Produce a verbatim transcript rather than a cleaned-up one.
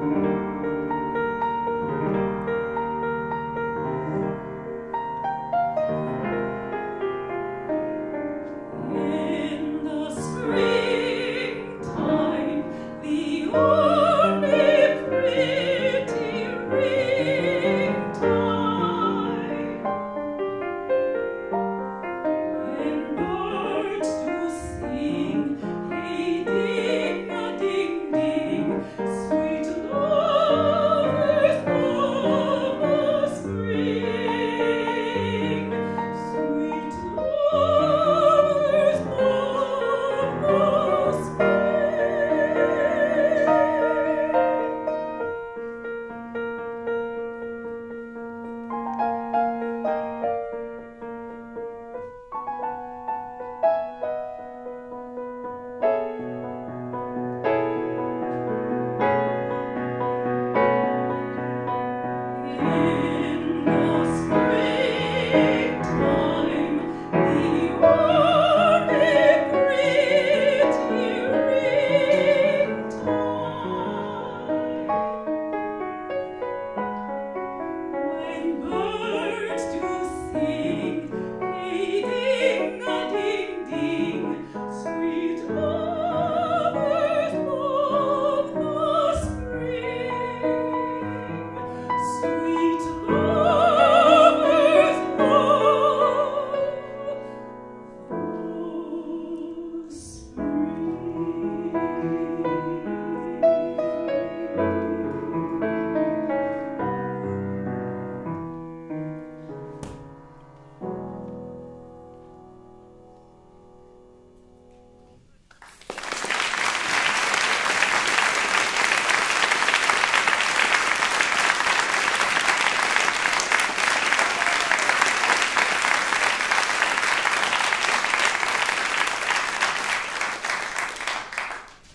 In the springtime, the